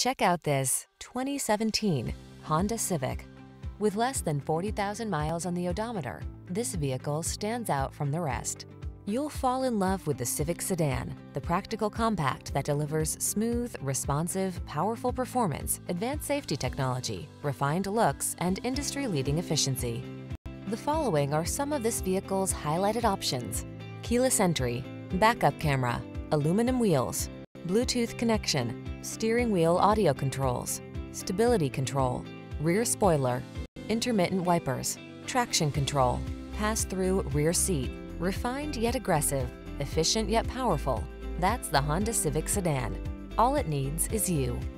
Check out this 2017 Honda Civic. With less than 40,000 miles on the odometer, this vehicle stands out from the rest. You'll fall in love with the Civic sedan, the practical compact that delivers smooth, responsive, powerful performance, advanced safety technology, refined looks, and industry-leading efficiency. The following are some of this vehicle's highlighted options: keyless entry, backup camera, aluminum wheels, Bluetooth connection, steering wheel audio controls, stability control, rear spoiler, intermittent wipers, traction control, pass-through rear seat. Refined yet aggressive, efficient yet powerful. That's the Honda Civic sedan. All it needs is you.